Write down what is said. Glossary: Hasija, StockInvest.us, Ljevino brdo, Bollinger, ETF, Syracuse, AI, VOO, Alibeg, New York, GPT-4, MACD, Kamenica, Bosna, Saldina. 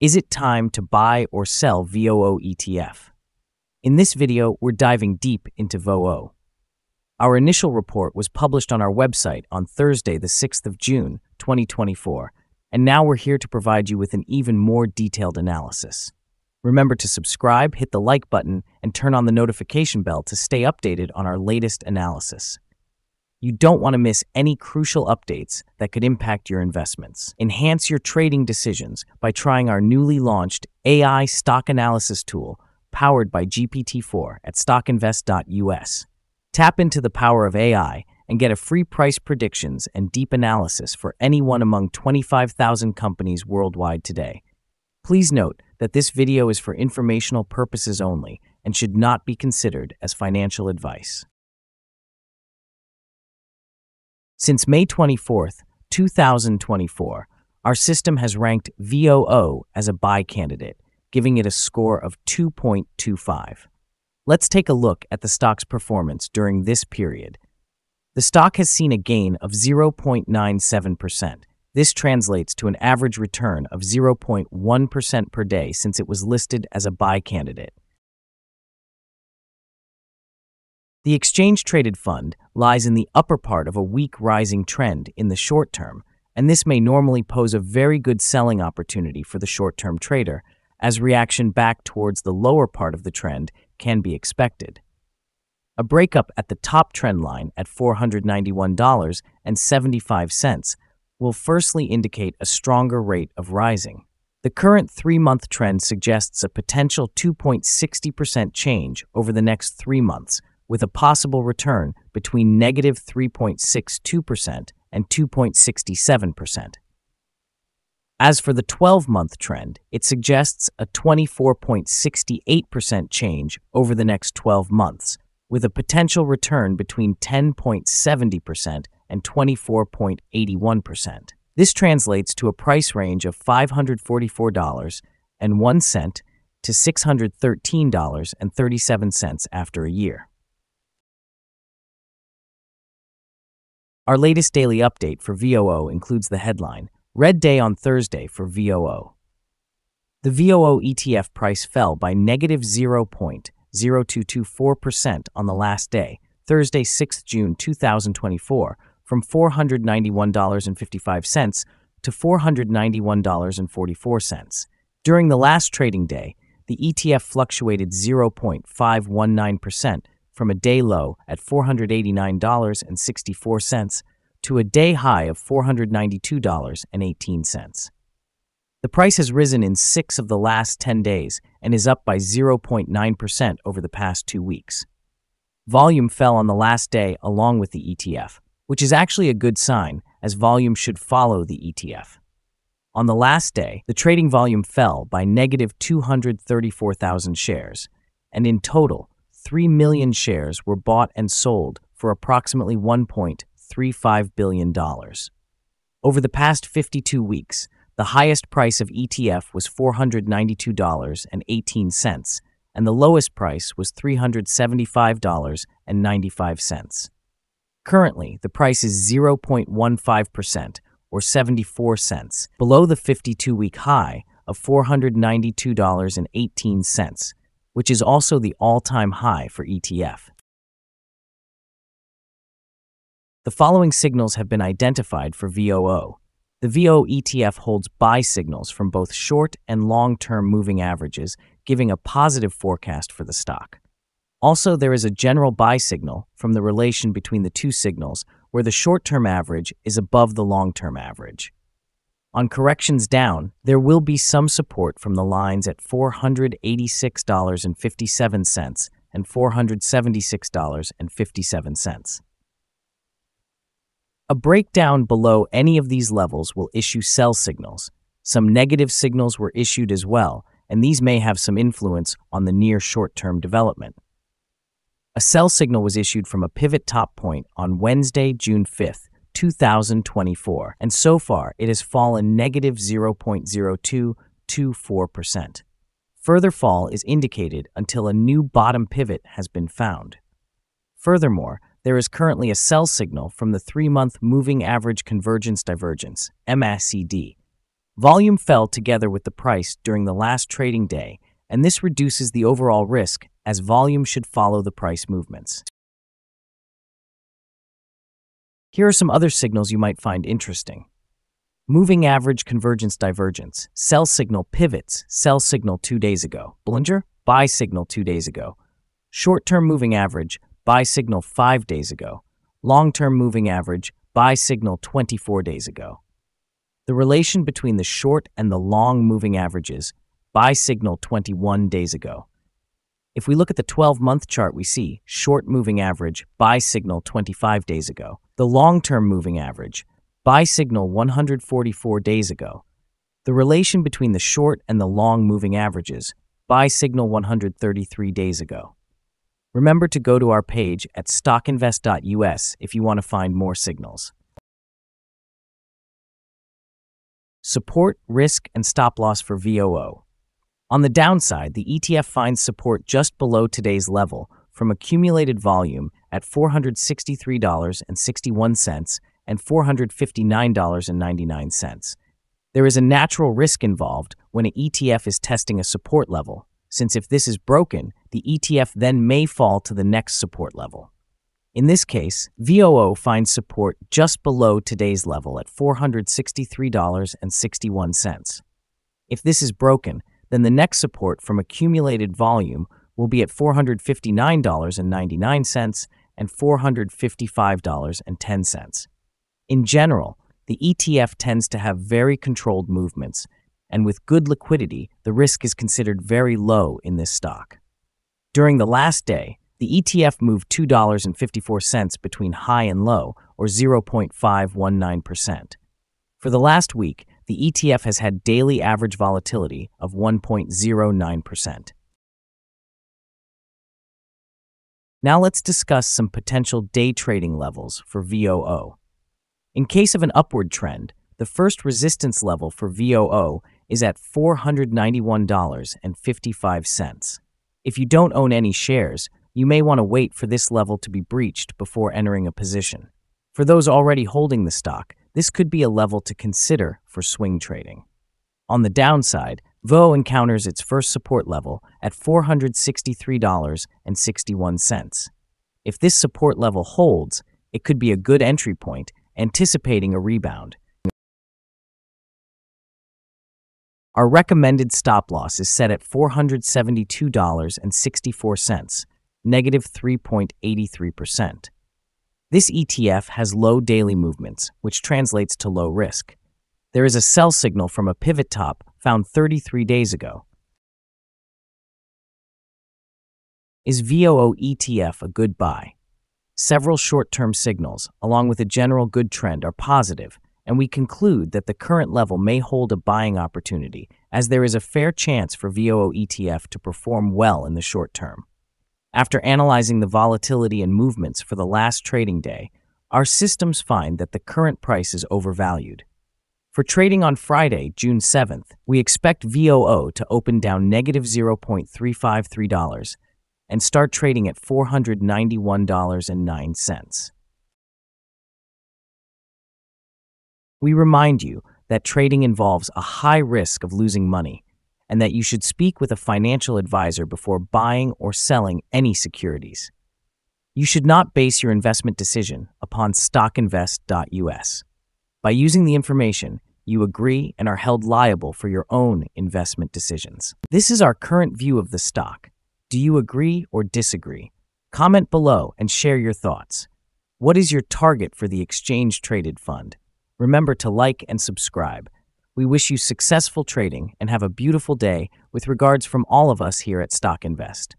Is it time to buy or sell VOO ETF? In this video, we're diving deep into VOO. Our initial report was published on our website on Thursday, the 6th of June, 2024, and now we're here to provide you with an even more detailed analysis. Remember to subscribe, hit the like button, and turn on the notification bell to stay updated on our latest analysis. You don't want to miss any crucial updates that could impact your investments. Enhance your trading decisions by trying our newly launched AI stock analysis tool powered by GPT-4 at StockInvest.us. Tap into the power of AI and get a free price predictions and deep analysis for anyone among 25,000 companies worldwide today. Please note that this video is for informational purposes only and should not be considered as financial advice. Since May 24, 2024, our system has ranked VOO as a buy candidate, giving it a score of 2.25. Let's take a look at the stock's performance during this period. The stock has seen a gain of 0.97%. This translates to an average return of 0.1% per day since it was listed as a buy candidate. The exchange-traded fund lies in the upper part of a weak rising trend in the short term, and this may normally pose a very good selling opportunity for the short-term trader, as reaction back towards the lower part of the trend can be expected. A breakup at the top trend line at $491.75 will firstly indicate a stronger rate of rising. The current three-month trend suggests a potential 2.60% change over the next 3 months, with a possible return between negative 3.62% and 2.67%. As for the 12-month trend, it suggests a 24.68% change over the next 12 months, with a potential return between 10.70% and 24.81%. This translates to a price range of $544.01 to $613.37 after a year. Our latest daily update for VOO includes the headline, Red Day on Thursday for VOO. The VOO ETF price fell by negative 0.0224% on the last day, Thursday, 6 June 2024, from $491.55 to $491.44. During the last trading day, the ETF fluctuated 0.519%. from a day low at $489.64 to a day high of $492.18. The price has risen in 6 of the last 10 days and is up by 0.9% over the past 2 weeks. Volume fell on the last day along with the ETF, which is actually a good sign, as volume should follow the ETF. On the last day, the trading volume fell by negative 234,000 shares, and in total, 3 million shares were bought and sold for approximately $1.35 billion. Over the past 52 weeks, the highest price of ETF was $492.18, and the lowest price was $375.95. Currently, the price is 0.15%, or 74 cents, below the 52-week high of $492.18, which is also the all-time high for ETF. The following signals have been identified for VOO. The VOO ETF holds buy signals from both short and long-term moving averages, giving a positive forecast for the stock. Also, there is a general buy signal from the relation between the two signals, where the short-term average is above the long-term average. On corrections down, there will be some support from the lines at $486.57 and $476.57. A breakdown below any of these levels will issue sell signals. Some negative signals were issued as well, and these may have some influence on the near short-term development. A sell signal was issued from a pivot top point on Wednesday, June 5th, 2024, and so far it has fallen negative 0.0224%. Further fall is indicated until a new bottom pivot has been found. Furthermore, there is currently a sell signal from the 3-month Moving Average Convergence Divergence, MACD, Volume fell together with the price during the last trading day, and this reduces the overall risk as volume should follow the price movements. Here are some other signals you might find interesting. Moving average convergence divergence, sell signal pivots, sell signal 2 days ago, Bollinger, buy signal 2 days ago. Short-term moving average, buy signal 5 days ago. Long-term moving average, buy signal 24 days ago. The relation between the short and the long moving averages, buy signal 21 days ago. If we look at the 12-month chart, we see short moving average, buy signal 25 days ago. The long-term moving average, buy signal 144 days ago. The relation between the short and the long moving averages, buy signal 133 days ago. Remember to go to our page at StockInvest.us if you want to find more signals. Support, risk, and stop loss for VOO. On the downside, the ETF finds support just below today's level from accumulated volume at $463.61 and $459.99. There is a natural risk involved when an ETF is testing a support level, since if this is broken, the ETF then may fall to the next support level. In this case, VOO finds support just below today's level at $463.61. If this is broken, then the next support from accumulated volume will be at $459.99 and $455.10. In general, the ETF tends to have very controlled movements, and with good liquidity, the risk is considered very low in this stock. During the last day, the ETF moved $2.54 between high and low, or 0.519%. For the last week, the ETF has had daily average volatility of 1.09%. Now let's discuss some potential day trading levels for VOO. In case of an upward trend, the first resistance level for VOO is at $491.55. If you don't own any shares, you may want to wait for this level to be breached before entering a position. For those already holding the stock, this could be a level to consider for swing trading. On the downside, VOO encounters its first support level at $463.61. If this support level holds, it could be a good entry point, anticipating a rebound. Our recommended stop loss is set at $472.64, negative 3.83%. This ETF has low daily movements, which translates to low risk. There is a sell signal from a pivot top found 33 days ago. Is VOO ETF a good buy? Several short-term signals, along with a general good trend, are positive, and we conclude that the current level may hold a buying opportunity, as there is a fair chance for VOO ETF to perform well in the short term. After analyzing the volatility and movements for the last trading day, our systems find that the current price is overvalued. For trading on Friday, June 7th, we expect VOO to open down negative $0.353 and start trading at $491.09. We remind you that trading involves a high risk of losing money, and that you should speak with a financial advisor before buying or selling any securities. You should not base your investment decision upon StockInvest.us. By using the information, you agree and are held liable for your own investment decisions. This is our current view of the stock. Do you agree or disagree? Comment below and share your thoughts. What is your target for the exchange-traded fund? Remember to like and subscribe. We wish you successful trading and have a beautiful day with regards from all of us here at StockInvest.